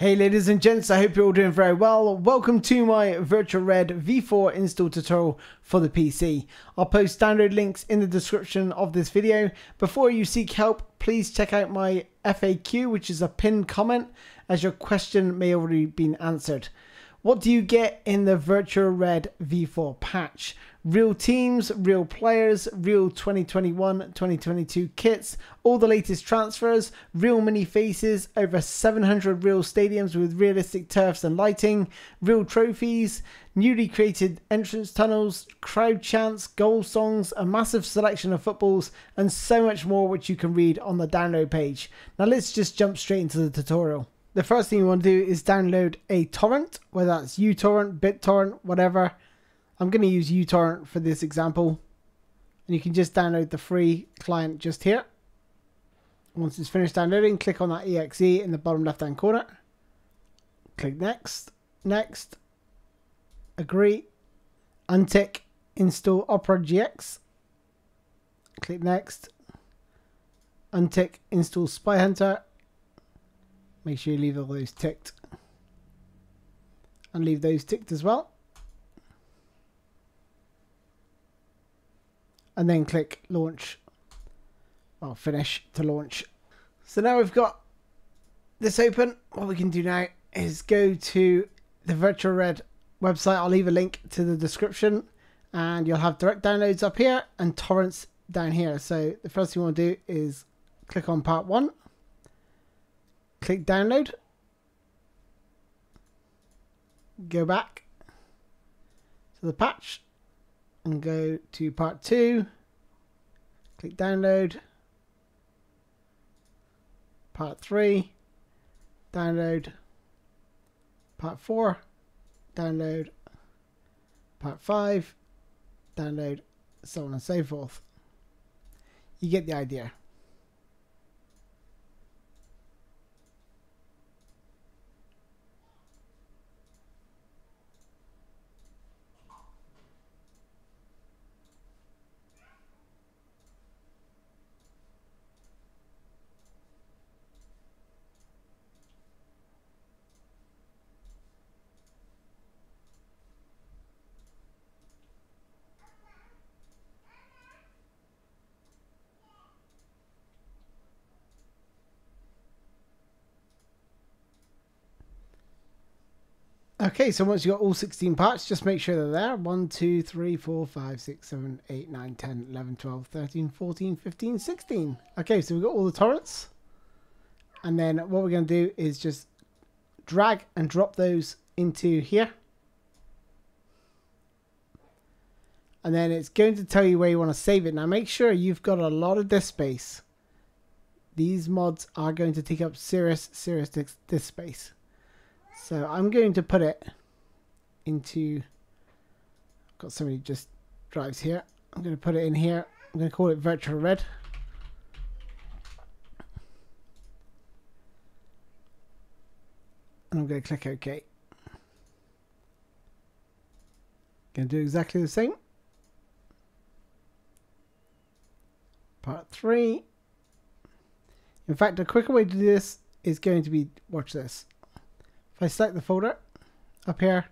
Hey ladies and gents, I hope you're all doing very well. Welcome to my VirtuaRED V4 install tutorial for the PC. I'll post download links in the description of this video. Before you seek help, please check out my FAQ, which is a pinned comment, as your question may already have been answered. What do you get in the VirtuaRED V4 patch? Real teams, real players, real 2021-2022 kits, all the latest transfers, real mini faces, over 700 real stadiums with realistic turfs and lighting, real trophies, newly created entrance tunnels, crowd chants, goal songs, a massive selection of footballs, and so much more, which you can read on the download page. Now let's just jump straight into the tutorial. The first thing you want to do is download a torrent, whether that's uTorrent, BitTorrent, whatever. I'm going to use uTorrent for this example. And you can just download the free client just here. Once it's finished downloading, click on that exe in the bottom left hand corner. Click next, next, agree, untick install Opera GX. Click next, untick install SpyHunter. Make sure you leave all those ticked. And leave those ticked as well. And then click launch. Well, finish to launch. So now we've got this open. What we can do now is go to the VirtuaRED website. I'll leave a link to the description. And you'll have direct downloads up here and torrents down here. So the first thing you want to do is click on part one. Click download, go back to the patch and go to part two, click download, part three, download, part four, download, part five, download, so on and so forth. You get the idea. Okay, so once you've got all 16 parts, just make sure they're there. 1, 2, 3, 4, 5, 6, 7, 8, 9, 10, 11, 12, 13, 14, 15, 16. Okay, so we've got all the torrents. And then what we're going to do is just drag and drop those into here. And then it's going to tell you where you want to save it. Now make sure you've got a lot of disk space. These mods are going to take up serious disk space. So I'm going to put it into, I've got so many just drives here. I'm going to put it in here. I'm going to call it VirtuaRED. And I'm going to click OK. Going to do exactly the same. Part three. In fact, a quicker way to do this is going to be, watch this. I select the folder up here,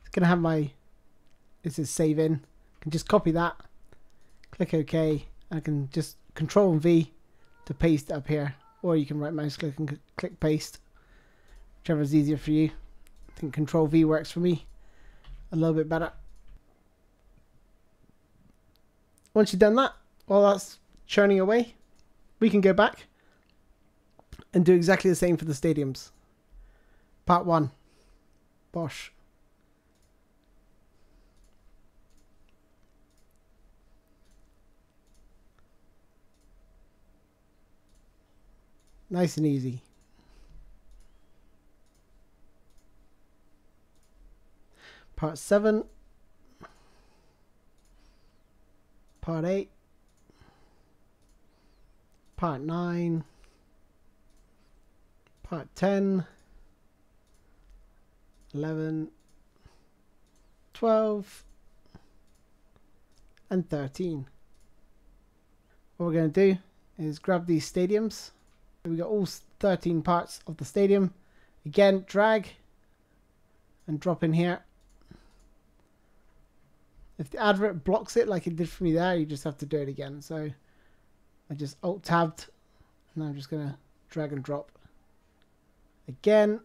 it's going to have my, this is save in. I can just copy that, click OK, and I can just Control and V to paste it up here, or you can right mouse click and click paste, whichever is easier for you. I think Control V works for me a little bit better. Once you've done that, while that's churning away, we can go back and do exactly the same for the stadiums. Part one, Bosch. Nice and easy. Part seven, part eight, part nine, part 10. 11, 12, and 13. What we're going to do is grab these stadiums. We've got all 13 parts of the stadium. Again, drag and drop in here. If the advert blocks it like it did for me there, you just have to do it again. So I just alt-tabbed and I'm just gonna drag and drop again,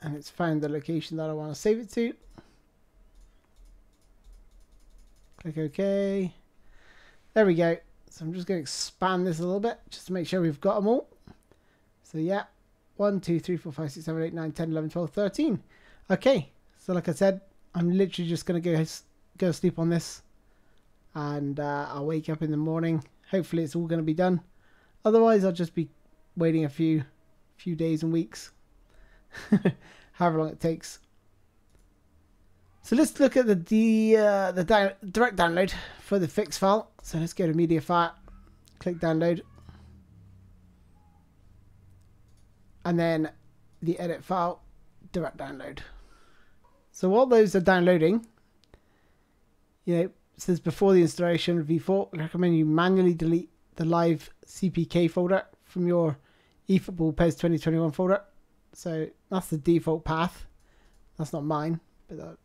and it's found the location that I want to save it to. Click OK. There we go. So I'm just going to expand this a little bit just to make sure we've got them all. So yeah, 1, 2, 3, 4, 5, 6, 7, 8, 9, 10, 11, 12, 13. Okay, so like I said, I'm literally just going to go sleep on this, and I'll wake up in the morning. Hopefully it's all going to be done. Otherwise I'll just be waiting a few days and weeks, however long it takes. So let's look at the direct download for the fix file. So let's go to media file, click download, and then the edit file, direct download. So while those are downloading, you know, it says before the installation of V4, I recommend you manually delete the live CPK folder from your eFootball Post 2021 folder. So that's the default path. That's not mine.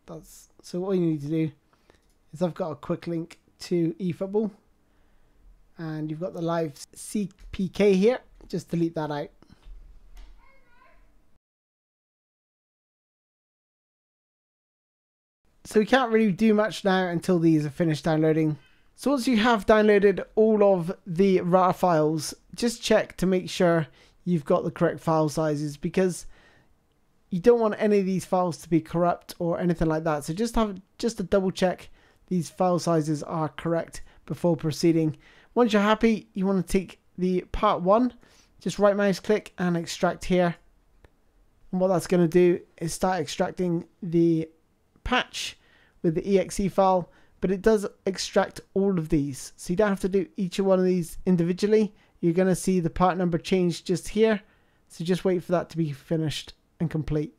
That's so all you need to do is I've got a quick link to eFootball, and you've got the live CPK here. Just delete that out. So we can't really do much now until these are finished downloading. So once you have downloaded all of the RAR files, just check to make sure you've got the correct file sizes, because you don't want any of these files to be corrupt or anything like that. So just to double check these file sizes are correct before proceeding. Once you're happy, you want to take the part one, just right mouse click and extract here. And what that's going to do is start extracting the patch with the exe file, but it does extract all of these. So you don't have to do each one of these individually. You're going to see the part number change just here. So just wait for that to be finished and complete.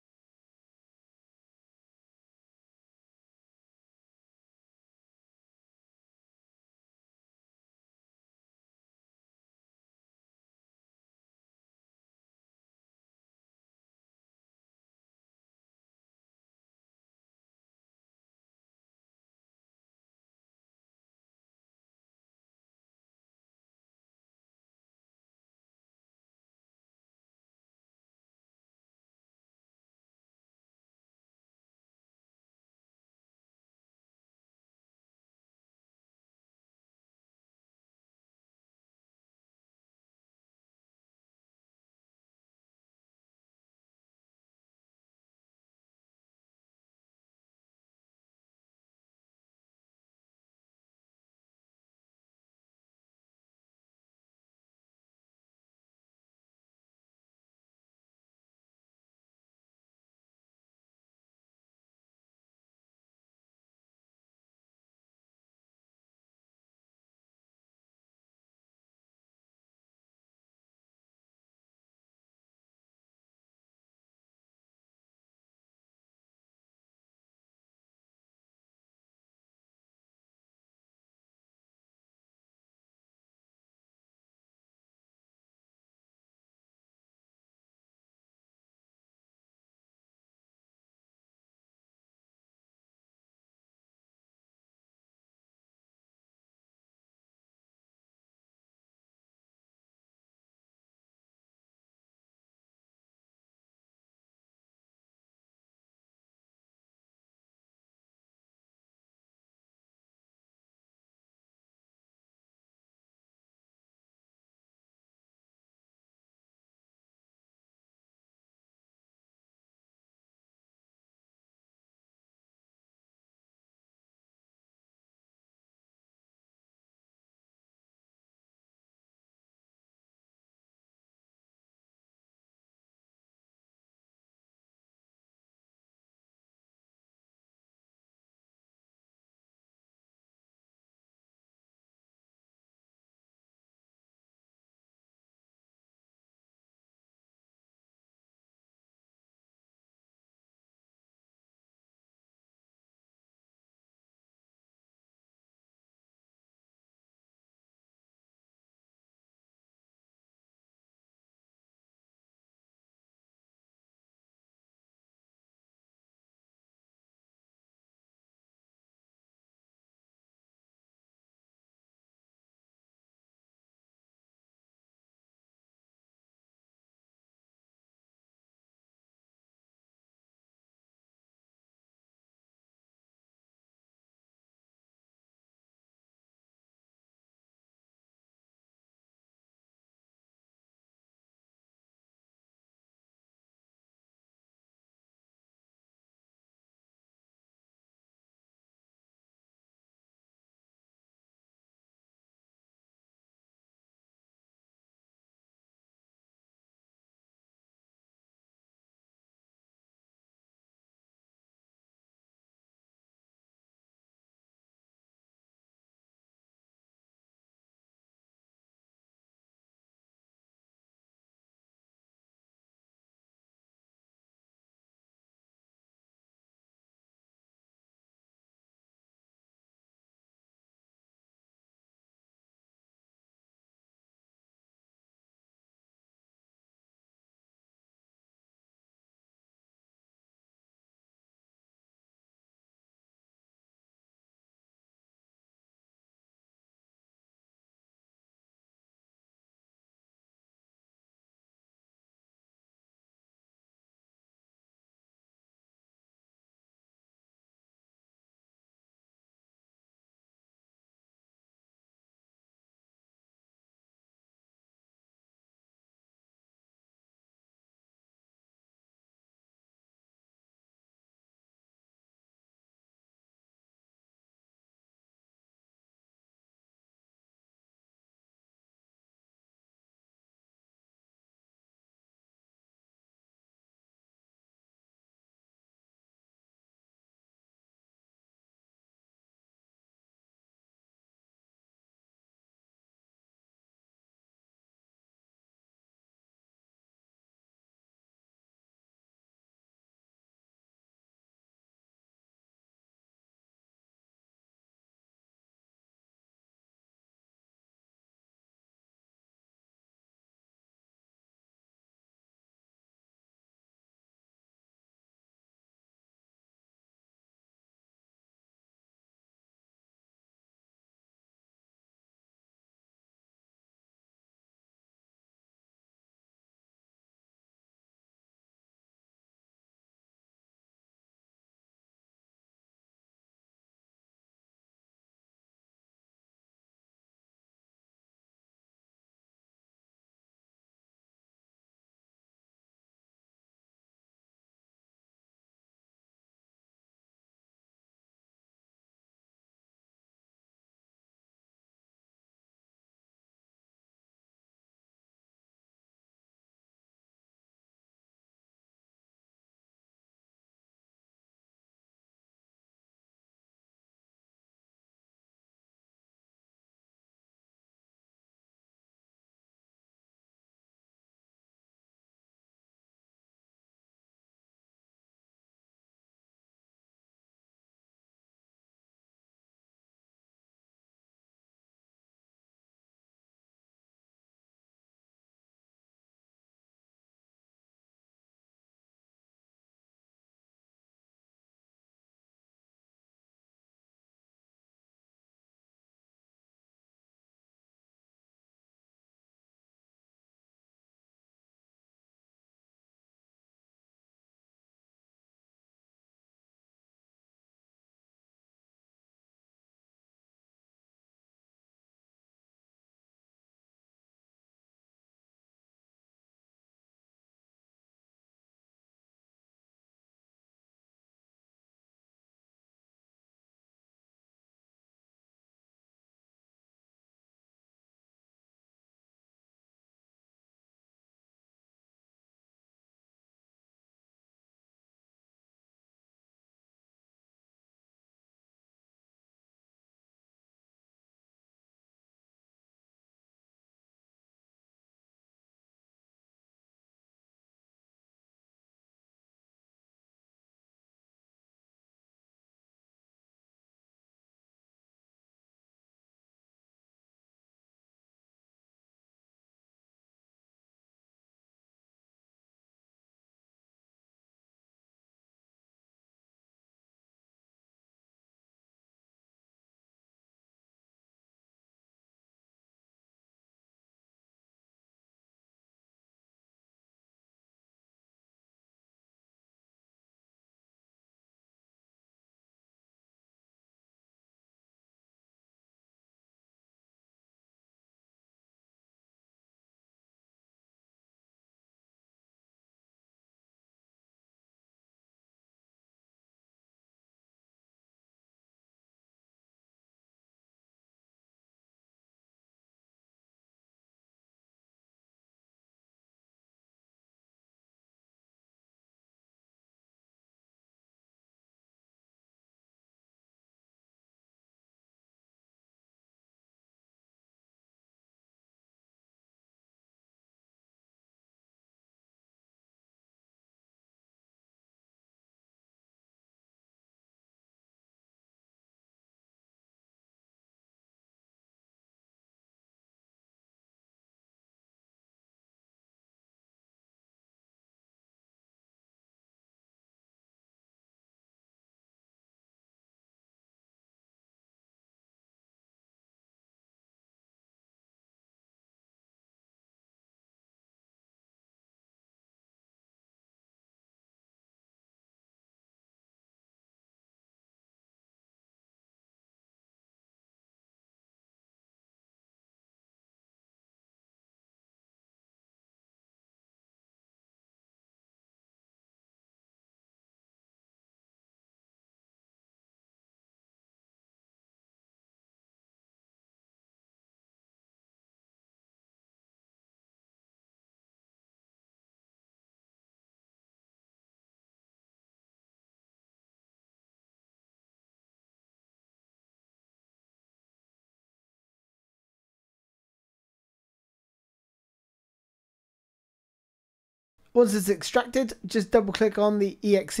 Once it's extracted, just double click on the exe.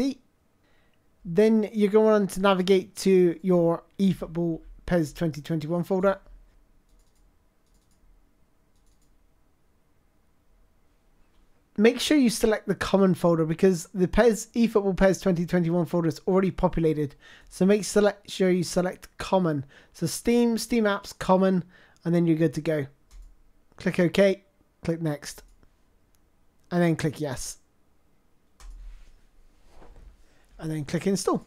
Then you're going on to navigate to your eFootball PES 2021 folder. Make sure you select the common folder because the PES eFootball PES 2021 folder is already populated. So make sure you select common. So Steam, Steam Apps, common, and then you're good to go. Click OK, click next, and then click yes. And then click install.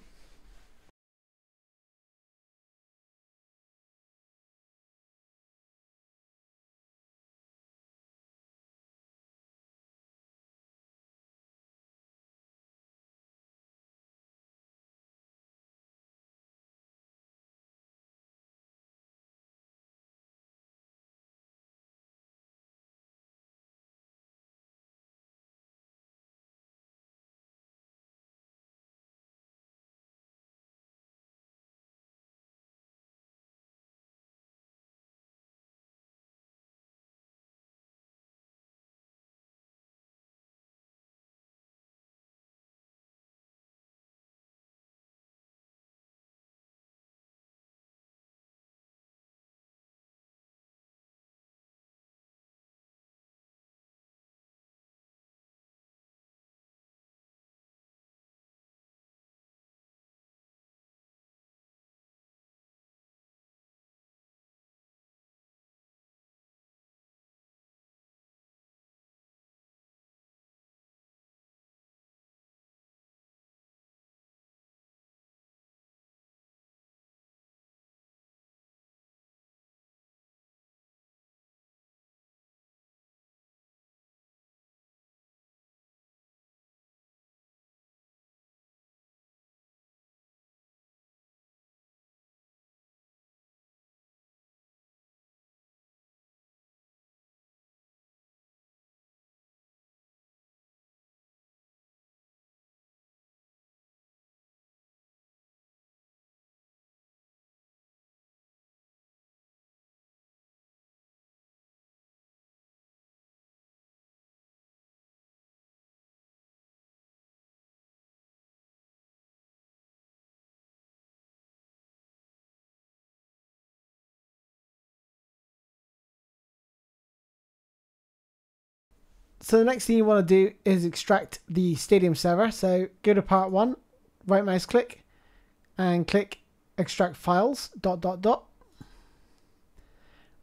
So the next thing you want to do is extract the Stadium server. So go to part one, right mouse click, and click extract files, ...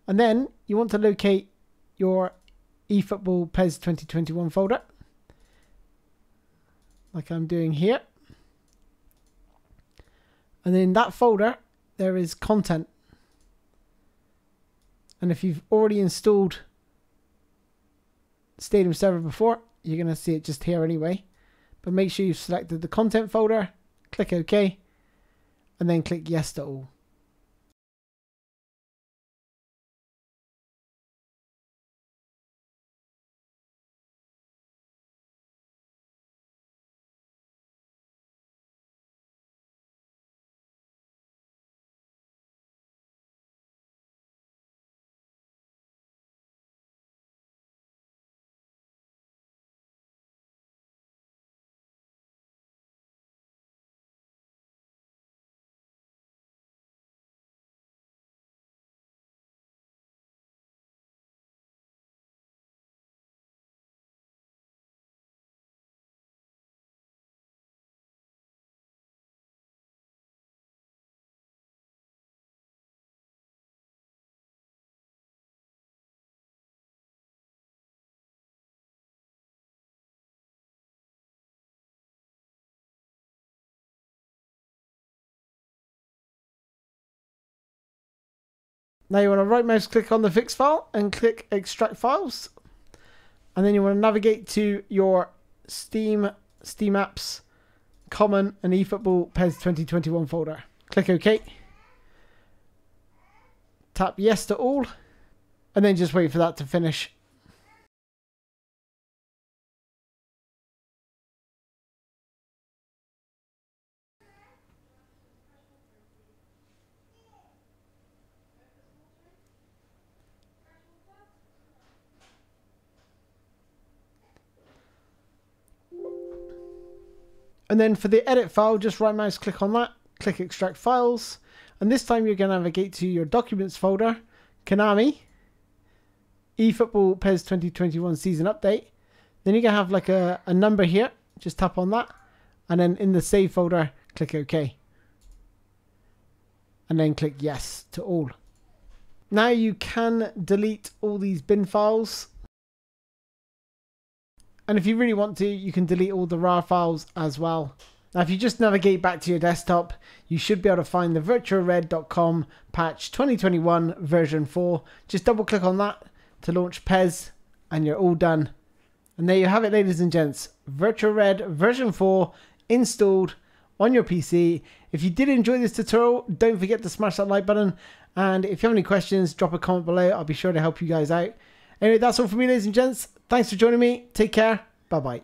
And then you want to locate your eFootball PES 2021 folder, like I'm doing here. And in that folder, there is content. And if you've already installed Stadium server before, you're going to see it just here anyway, but make sure you've selected the content folder, click OK, and then click yes to all. Now you want to right mouse click on the fixed file and click extract files. And then you want to navigate to your Steam, Steam Apps, Common, and eFootball PES 2021 folder. Click OK. Tap yes to all. And then just wait for that to finish. And then for the edit file, just right mouse click on that, click extract files. And this time you're going to navigate to your documents folder, Konami, eFootball PES 2021 season update. Then you're going to have like a number here, just tap on that. And then in the save folder, click OK. And then click yes to all. Now you can delete all these bin files. And if you really want to, you can delete all the RAR files as well. Now, if you just navigate back to your desktop, you should be able to find the virtuared.com patch 2021 version 4. Just double click on that to launch PES and you're all done. And there you have it, ladies and gents, VirtuaRED version 4 installed on your PC. If you did enjoy this tutorial, don't forget to smash that like button. And if you have any questions, drop a comment below. I'll be sure to help you guys out. Anyway, that's all for me, ladies and gents. Thanks for joining me. Take care. Bye-bye.